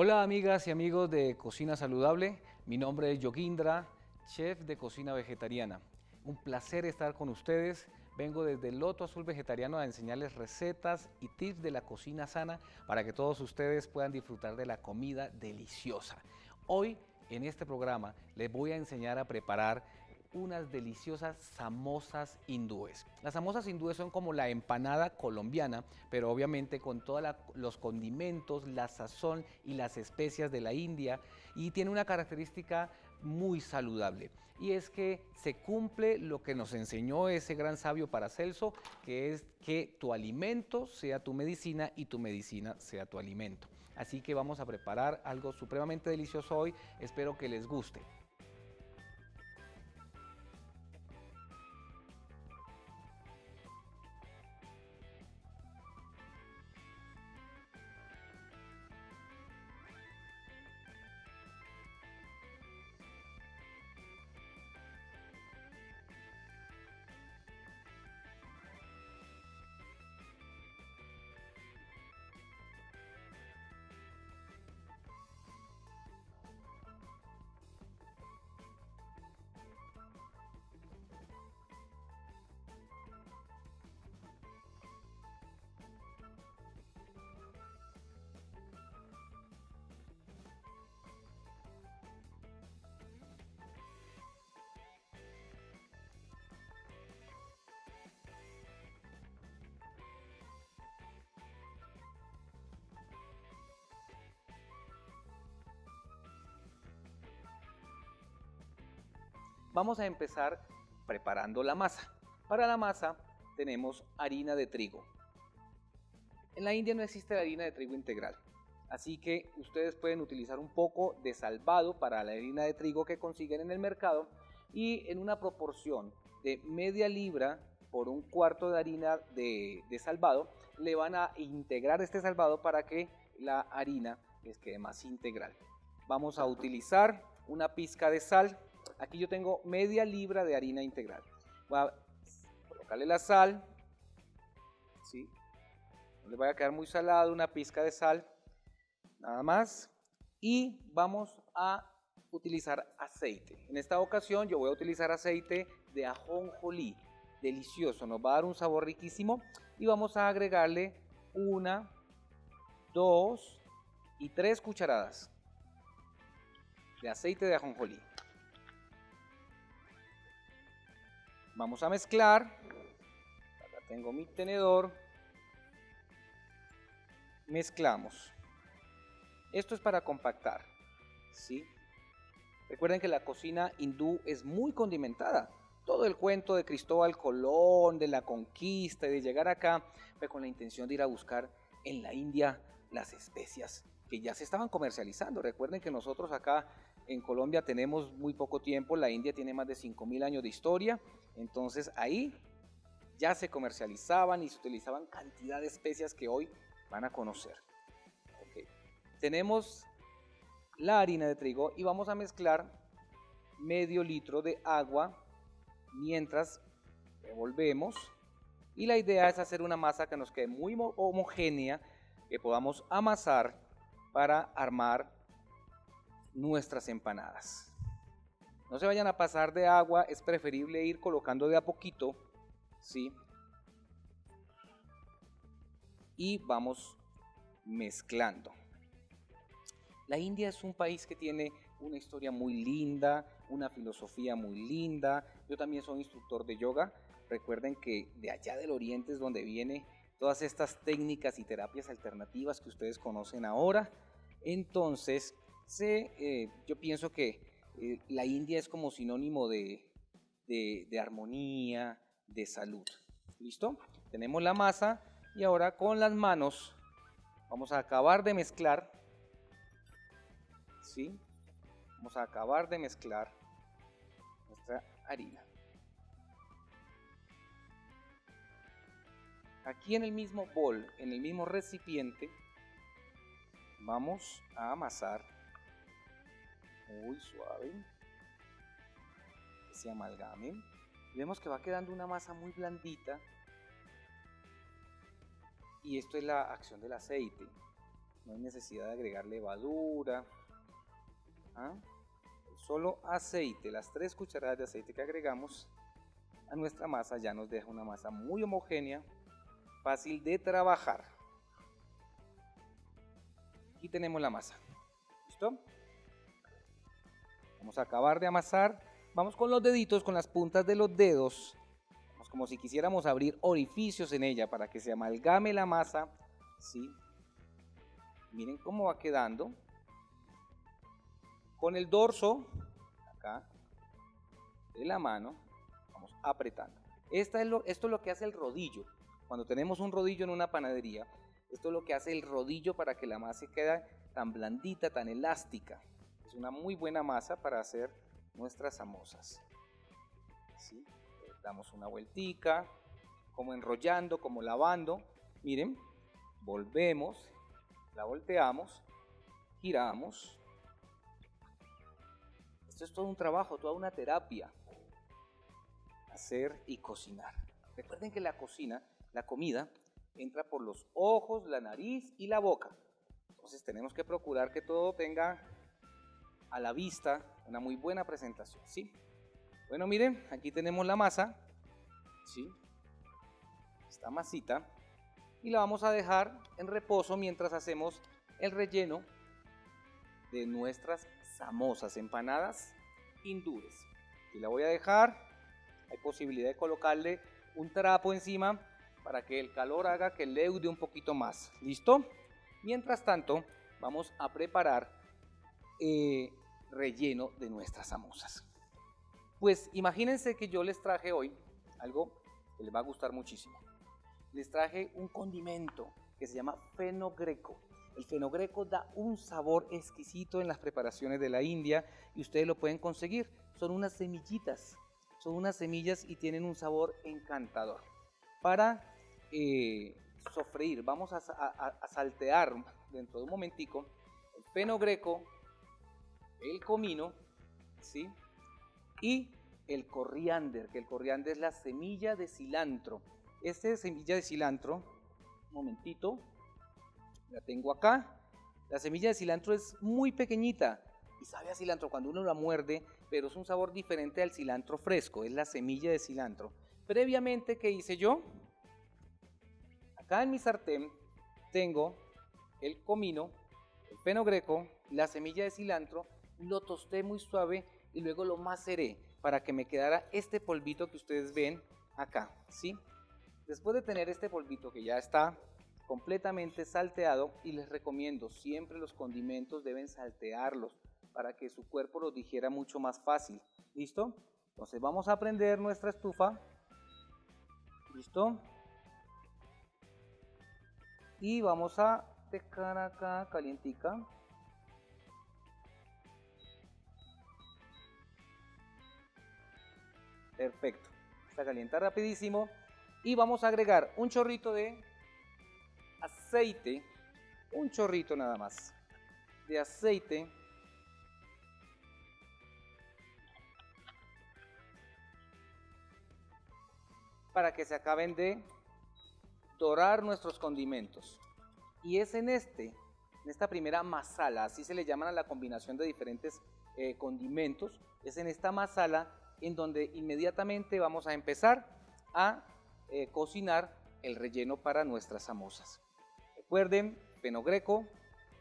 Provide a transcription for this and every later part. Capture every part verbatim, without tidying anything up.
Hola amigas y amigos de Cocina Saludable, mi nombre es Yogindra, chef de cocina vegetariana. Un placer estar con ustedes. Vengo desde Loto Azul Vegetariano a enseñarles recetas y tips de la cocina sana para que todos ustedes puedan disfrutar de la comida deliciosa. Hoy en este programa les voy a enseñar a preparar unas deliciosas samosas hindúes. Las samosas hindúes son como la empanada colombiana, pero obviamente con todos los condimentos, la sazón y las especias de la India, y tiene una característica muy saludable, y es que se cumple lo que nos enseñó ese gran sabio Paracelso, que es que tu alimento sea tu medicina y tu medicina sea tu alimento. Así que vamos a preparar algo supremamente delicioso hoy, espero que les guste. Vamos a empezar preparando la masa. Para la masa tenemos harina de trigo. En la India no existe la harina de trigo integral, así que ustedes pueden utilizar un poco de salvado para la harina de trigo que consiguen en el mercado, y en una proporción de media libra por un cuarto de harina de, de salvado le van a integrar este salvado para que la harina les quede más integral. Vamos a utilizar una pizca de sal. Aquí yo tengo media libra de harina integral. Voy a colocarle la sal, ¿sí? No le vaya a quedar muy salado, una pizca de sal, nada más. Y vamos a utilizar aceite. En esta ocasión yo voy a utilizar aceite de ajonjolí, delicioso, nos va a dar un sabor riquísimo. Y vamos a agregarle una, dos y tres cucharadas de aceite de ajonjolí. Vamos a mezclar. Acá tengo mi tenedor. Mezclamos. Esto es para compactar, ¿sí? Recuerden que la cocina hindú es muy condimentada. Todo el cuento de Cristóbal Colón, de la conquista y de llegar acá, fue con la intención de ir a buscar en la India las especias que ya se estaban comercializando. Recuerden que nosotros acá en Colombia tenemos muy poco tiempo, la India tiene más de cinco mil años de historia, entonces ahí ya se comercializaban y se utilizaban cantidad de especias que hoy van a conocer. Okay. Tenemos la harina de trigo y vamos a mezclar medio litro de agua mientras revolvemos, y la idea es hacer una masa que nos quede muy homogénea, que podamos amasar para armar nuestras empanadas. No se vayan a pasar de agua, es preferible ir colocando de a poquito, ¿sí? Y vamos mezclando. La India es un país que tiene una historia muy linda, una filosofía muy linda. Yo también soy instructor de yoga. Recuerden que de allá del oriente es donde viene todas estas técnicas y terapias alternativas que ustedes conocen ahora. Entonces, Sí, eh, yo pienso que eh, la India es como sinónimo de, de, de armonía, de salud. ¿Listo? Tenemos la masa y ahora con las manos vamos a acabar de mezclar. ¿Sí? Vamos a acabar de mezclar nuestra harina. Aquí en el mismo bol, en el mismo recipiente, vamos a amasar. Muy suave, que se amalgamen, y vemos que va quedando una masa muy blandita, y esto es la acción del aceite. no hay necesidad de agregar levadura, ¿ah? Solo aceite, las tres cucharadas de aceite que agregamos a nuestra masa ya nos deja una masa muy homogénea, fácil de trabajar. Aquí tenemos la masa, ¿listo? Vamos a acabar de amasar, vamos con los deditos, con las puntas de los dedos, vamos como si quisiéramos abrir orificios en ella para que se amalgame la masa, ¿sí? Miren cómo va quedando. Con el dorso, acá, de la mano, vamos apretando. Esta es lo, esto es lo que hace el rodillo. Cuando tenemos un rodillo en una panadería, esto es lo que hace el rodillo para que la masa quede tan blandita, tan elástica. Es una muy buena masa para hacer nuestras samosas. ¿Sí? Damos una vueltica, como enrollando, como lavando. Miren, volvemos, la volteamos, giramos. Esto es todo un trabajo, toda una terapia, hacer y cocinar. Recuerden que la cocina, la comida, entra por los ojos, la nariz y la boca. Entonces tenemos que procurar que todo tenga a la vista una muy buena presentación, ¿sí? Bueno, miren, aquí tenemos la masa, ¿sí? Esta masita, y la vamos a dejar en reposo mientras hacemos el relleno de nuestras samosas, empanadas hindúes. Y la voy a dejar, hay posibilidad de colocarle un trapo encima para que el calor haga que leude un poquito más, ¿listo? Mientras tanto vamos a preparar eh, relleno de nuestras samosas. Pues imagínense que yo les traje hoy algo que les va a gustar muchísimo. Les traje un condimento que se llama fenogreco. El fenogreco da un sabor exquisito en las preparaciones de la India y ustedes lo pueden conseguir. Son unas semillitas, son unas semillas y tienen un sabor encantador. Para eh, sofreír, vamos a, a, a saltear dentro de un momentico el fenogreco, el comino, ¿sí? Y el coriander, que el coriander es la semilla de cilantro. Esta es semilla de cilantro, un momentito. La tengo acá. La semilla de cilantro es muy pequeñita y sabe a cilantro cuando uno la muerde, pero es un sabor diferente al cilantro fresco, es la semilla de cilantro. Previamente, ¿qué hice yo? Acá en mi sartén tengo el comino, el fenogreco, la semilla de cilantro, lo tosté muy suave y luego lo maceré para que me quedara este polvito que ustedes ven acá, ¿sí? Después de tener este polvito que ya está completamente salteado, y les recomiendo siempre los condimentos deben saltearlos para que su cuerpo los digiera mucho más fácil, ¿listo? Entonces vamos a prender nuestra estufa, ¿listo? Y vamos a dejar acá calientica. Perfecto, está calienta rapidísimo y vamos a agregar un chorrito de aceite, un chorrito nada más de aceite para que se acaben de dorar nuestros condimentos. Y es en este, en esta primera masala, así se le llaman a la combinación de diferentes eh, condimentos, es en esta masala en donde inmediatamente vamos a empezar a eh, cocinar el relleno para nuestras samosas. Recuerden, fenogreco,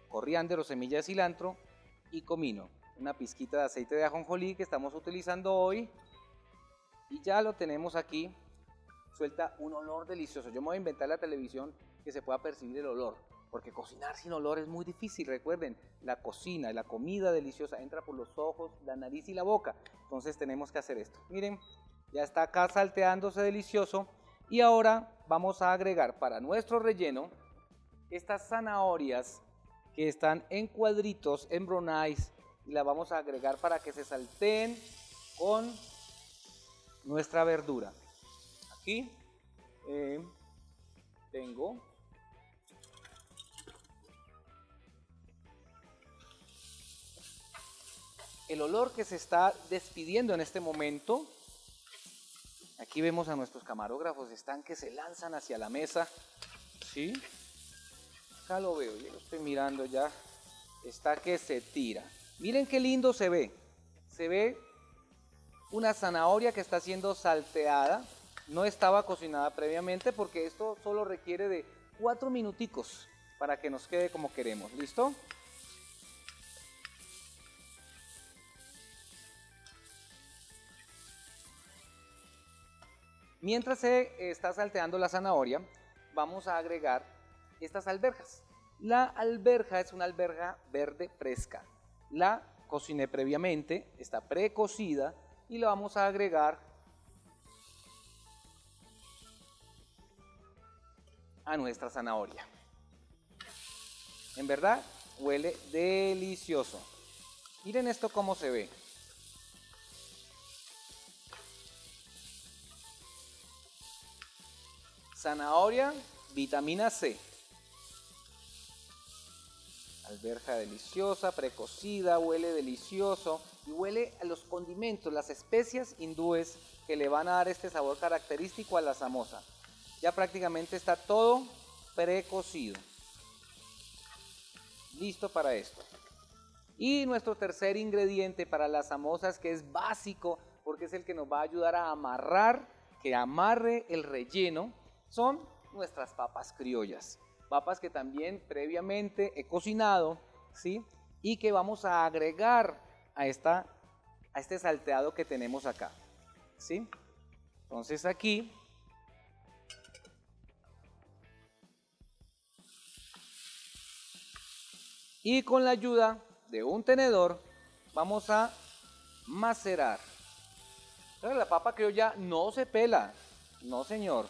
coriander o semilla de cilantro y comino, una pizquita de aceite de ajonjolí que estamos utilizando hoy, y ya lo tenemos aquí, suelta un olor delicioso. Yo me voy a inventar la televisión que se pueda percibir el olor, porque cocinar sin olor es muy difícil. Recuerden, la cocina, la comida deliciosa entra por los ojos, la nariz y la boca, entonces tenemos que hacer esto. Miren, ya está acá salteándose delicioso, y ahora vamos a agregar para nuestro relleno estas zanahorias que están en cuadritos, en brownies, y las vamos a agregar para que se salteen con nuestra verdura. Aquí eh, tengo el olor que se está despidiendo en este momento. Aquí vemos a nuestros camarógrafos, están que se lanzan hacia la mesa, ¿sí? acá lo veo, yo lo estoy mirando ya, está que se tira. Miren qué lindo se ve, se ve una zanahoria que está siendo salteada, no estaba cocinada previamente porque esto solo requiere de cuatro minuticos para que nos quede como queremos, ¿listo? Mientras se está salteando la zanahoria, vamos a agregar estas alberjas. La alberja es una alberja verde fresca. La cociné previamente, está precocida y la vamos a agregar a nuestra zanahoria. En verdad, huele delicioso. Miren esto cómo se ve. Zanahoria, vitamina C. Alberja deliciosa, precocida, huele delicioso y huele a los condimentos, las especias hindúes que le van a dar este sabor característico a la samosa. Ya prácticamente está todo precocido. Listo para esto. Y nuestro tercer ingrediente para las samosas, que es básico porque es el que nos va a ayudar a amarrar, que amarre el relleno, son nuestras papas criollas, papas que también previamente he cocinado, ¿sí? Y que vamos a agregar a, esta, a este salteado que tenemos acá, ¿sí? Entonces aquí y con la ayuda de un tenedor vamos a macerar. Pero la papa criolla no se pela, no señor.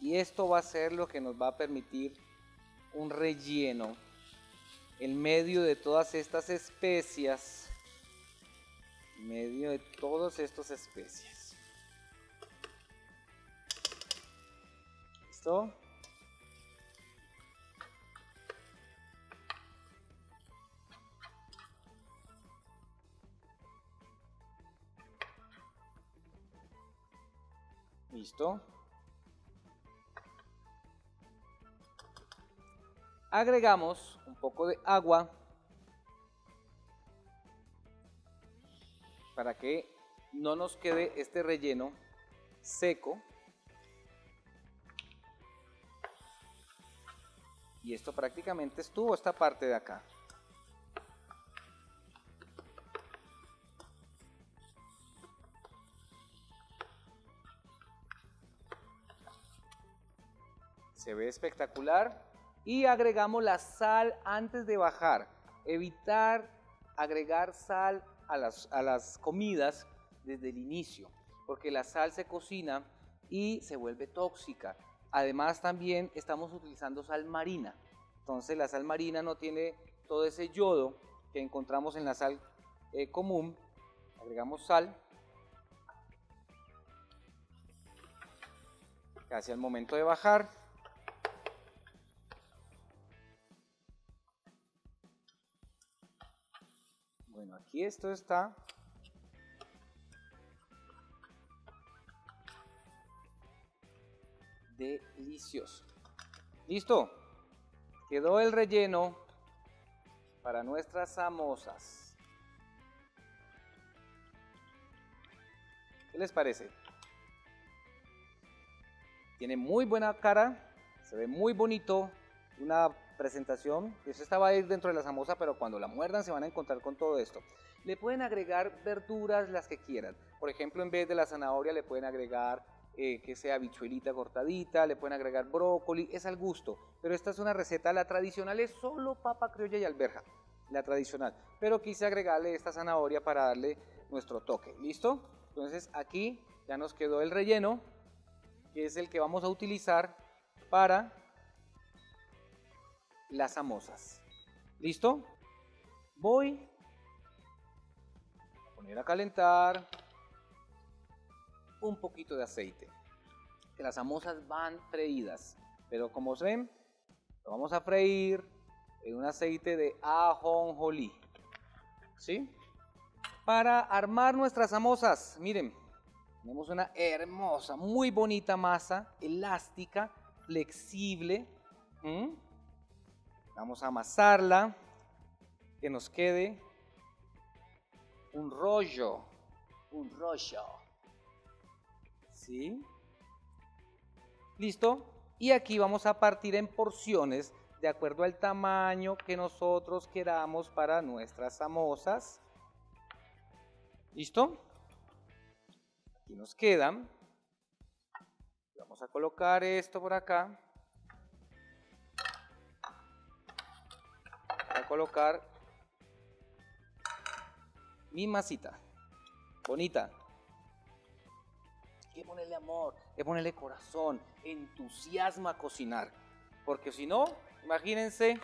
Y esto va a ser lo que nos va a permitir un relleno en medio de todas estas especias. En medio de todas estas especias. ¿Listo? ¿Listo? Agregamos un poco de agua para que no nos quede este relleno seco. Y esto prácticamente estuvo esta parte de acá. Se ve espectacular. Y agregamos la sal antes de bajar, evitar agregar sal a las, a las comidas desde el inicio, porque la sal se cocina y se vuelve tóxica. Además también estamos utilizando sal marina, entonces la sal marina no tiene todo ese yodo que encontramos en la sal eh, común. Agregamos sal casi al momento de bajar. Bueno, aquí esto está delicioso. Listo, quedó el relleno para nuestras samosas. ¿Qué les parece? Tiene muy buena cara, se ve muy bonito, una presentación, esta va a ir dentro de la samosa, pero cuando la muerdan se van a encontrar con todo esto. Le pueden agregar verduras las que quieran, por ejemplo en vez de la zanahoria le pueden agregar eh, que sea habichuelita cortadita, le pueden agregar brócoli, es al gusto, pero esta es una receta, la tradicional es solo papa criolla y alberja, la tradicional, pero quise agregarle esta zanahoria para darle nuestro toque, ¿listo? Entonces aquí ya nos quedó el relleno, que es el que vamos a utilizar para las samosas. ¿Listo? Voy a poner a calentar un poquito de aceite. Las samosas van freídas, pero como se ven, lo vamos a freír en un aceite de ajonjolí. ¿Sí? Para armar nuestras samosas, miren, tenemos una hermosa, muy bonita masa elástica flexible. ¿Mm? Vamos a amasarla, que nos quede un rollo, un rollo, ¿sí? Listo, y aquí vamos a partir en porciones de acuerdo al tamaño que nosotros queramos para nuestras samosas. ¿Listo? Aquí nos quedan. Vamos a colocar esto por acá. Voy a colocar mi masita. Bonita. Hay que ponerle amor, hay que ponerle corazón, entusiasma a cocinar. Porque si no, imagínense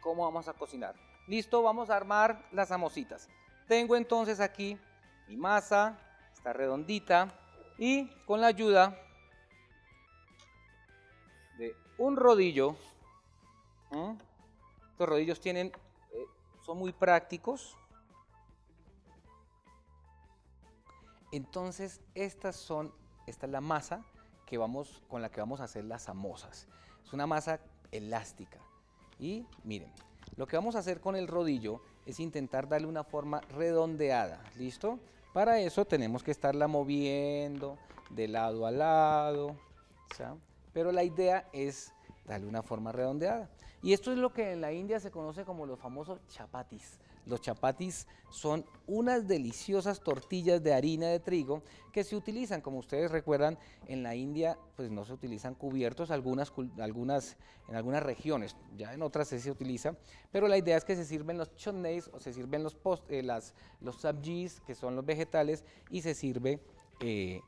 cómo vamos a cocinar. Listo, vamos a armar las samositas. Tengo entonces aquí mi masa, está redondita, y con la ayuda de un rodillo, ¿eh? Estos rodillos tienen, eh, son muy prácticos. Entonces estas son, esta es la masa que vamos, con la que vamos a hacer las samosas. Es una masa elástica y miren, lo que vamos a hacer con el rodillo es intentar darle una forma redondeada, ¿listo? Para eso tenemos que estarla moviendo de lado a lado, ¿sí? Pero la idea es darle una forma redondeada. Y esto es lo que en la India se conoce como los famosos chapatis. Los chapatis son unas deliciosas tortillas de harina de trigo que se utilizan, como ustedes recuerdan, en la India pues no se utilizan cubiertos, algunas, algunas, en algunas regiones, ya en otras sí se utiliza, pero la idea es que se sirven los chutneys o se sirven los, post, eh, las, los sabjis, que son los vegetales, y se sirve eh,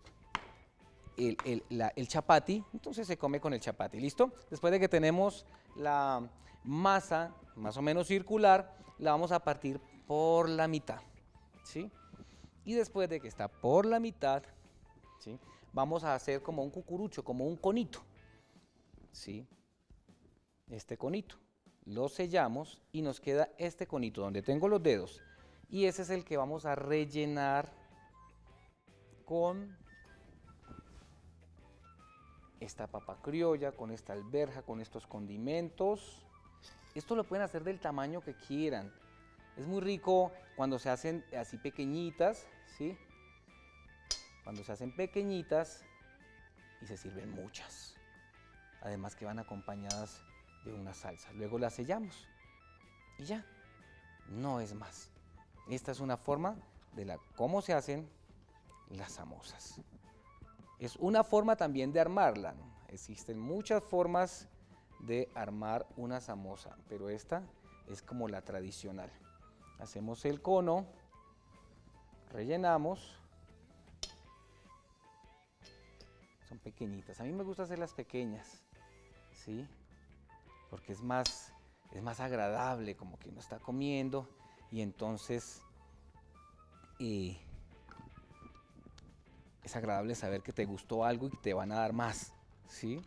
el, el, la, el chapati, entonces se come con el chapati, ¿listo? Después de que tenemos la masa más o menos circular, la vamos a partir por la mitad, ¿sí? Y después de que está por la mitad, ¿sí? Vamos a hacer como un cucurucho, como un conito, ¿sí? Este conito, lo sellamos y nos queda este conito donde tengo los dedos y ese es el que vamos a rellenar con esta papa criolla, con esta alberja, con estos condimentos. Esto lo pueden hacer del tamaño que quieran. Es muy rico cuando se hacen así pequeñitas, ¿sí? Cuando se hacen pequeñitas y se sirven muchas. Además que van acompañadas de una salsa. Luego las sellamos y ya, no es más. Esta es una forma de la, cómo se hacen las samosas. Es una forma también de armarla, ¿no? Existen muchas formas de armar una samosa, pero esta es como la tradicional. Hacemos el cono, rellenamos, son pequeñitas, a mí me gusta hacerlas pequeñas, ¿sí? Porque es más, es más agradable, como que uno está comiendo y entonces eh, es agradable saber que te gustó algo y que te van a dar más, ¿sí?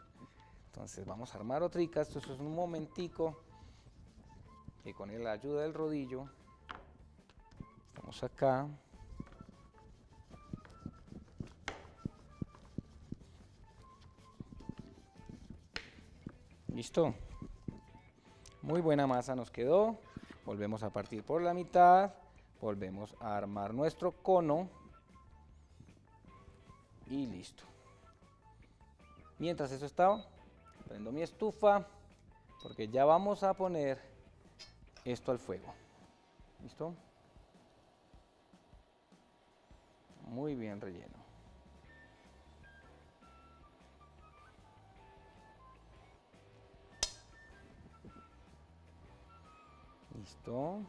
Entonces vamos a armar otrica, esto es un momentico, y con la ayuda del rodillo, estamos acá. Listo, muy buena masa nos quedó, volvemos a partir por la mitad, volvemos a armar nuestro cono y listo. Mientras eso está, prendo mi estufa porque ya vamos a poner esto al fuego. ¿Listo? Muy bien relleno. Listo.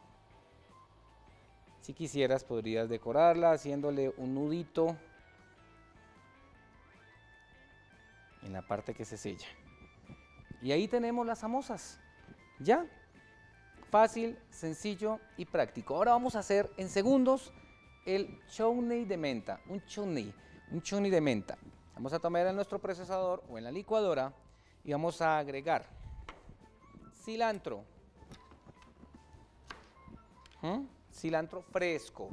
Si quisieras podrías decorarla haciéndole un nudito en la parte que se sella. Y ahí tenemos las samosas, ya, fácil, sencillo y práctico. Ahora vamos a hacer en segundos el chutney de menta, un chutney, un chutney de menta. Vamos a tomar en nuestro procesador o en la licuadora y vamos a agregar cilantro, ¿Mm? cilantro fresco,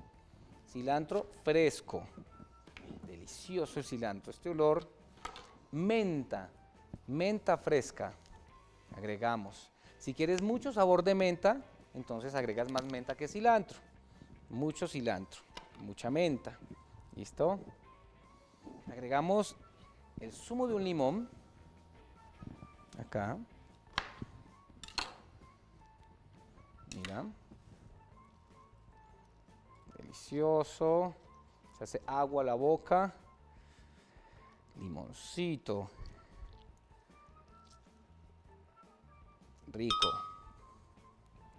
cilantro fresco, delicioso el cilantro, este olor, menta, menta fresca, agregamos. Si quieres mucho sabor de menta, entonces agregas más menta que cilantro, mucho cilantro, mucha menta, ¿listo? Agregamos el zumo de un limón, acá, mira, delicioso, se hace agua a la boca, limoncito, rico,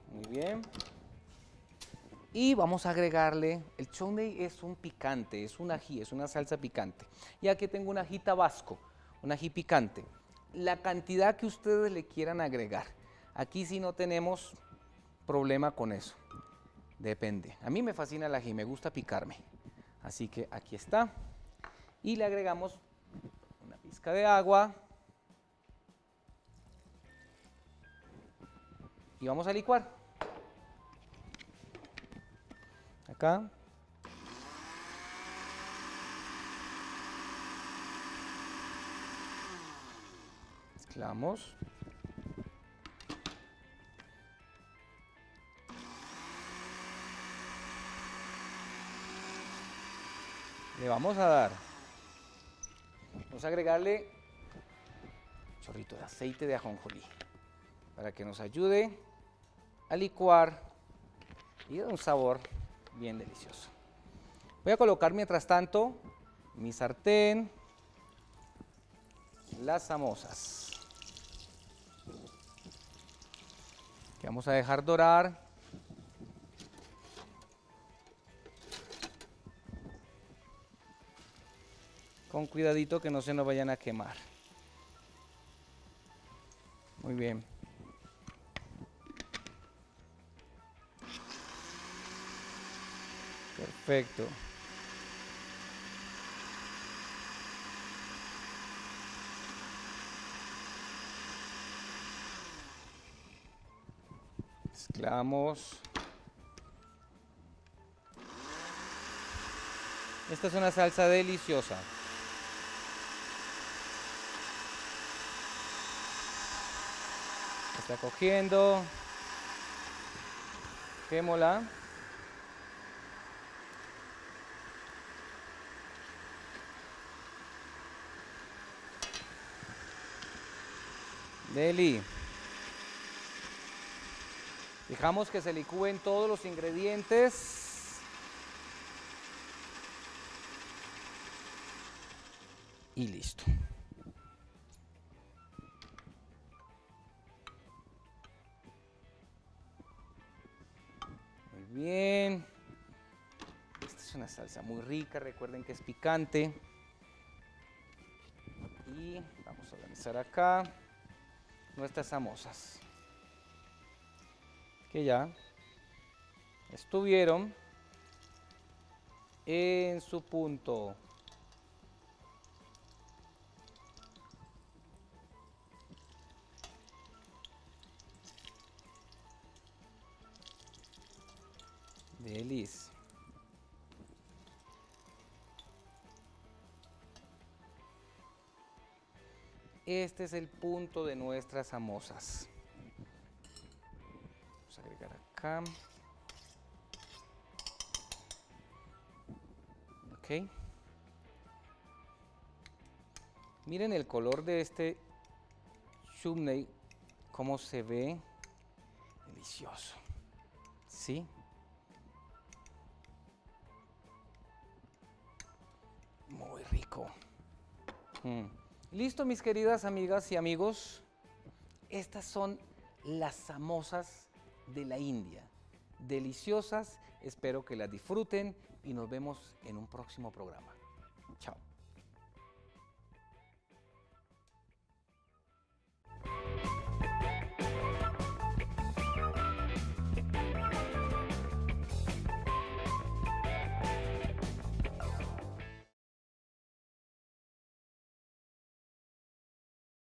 muy bien. Y vamos a agregarle, el chutney es un picante, es un ají, es una salsa picante. Y aquí tengo un ají tabasco, un ají picante. La cantidad que ustedes le quieran agregar. Aquí sí no tenemos problema con eso. Depende. A mí me fascina el ají, me gusta picarme. Así que aquí está. Y le agregamos una pizca de agua. Y vamos a licuar. Acá. Mezclamos. Le vamos a dar. Vamos a agregarle un chorrito de aceite de ajonjolí para que nos ayude a licuar y da un sabor bien delicioso. Voy a colocar mientras tanto mi sartén, las samosas, que vamos a dejar dorar. Con cuidadito que no se nos vayan a quemar. Muy bien. Perfecto. Mezclamos. Esta es una salsa deliciosa. Está cogiendo. Quémola. Deli. Dejamos que se licúen todos los ingredientes. Y listo. Muy bien. Esta es una salsa muy rica, recuerden que es picante. Y vamos a organizar acá nuestras samosas, que ya estuvieron en su punto. Delicioso. Este es el punto de nuestras samosas. Vamos a agregar acá. Ok. Miren el color de este chutney, cómo se ve. Delicioso. ¿Sí? Muy rico. Mm. Listo, mis queridas amigas y amigos, estas son las samosas de la India, deliciosas, espero que las disfruten y nos vemos en un próximo programa. Chao.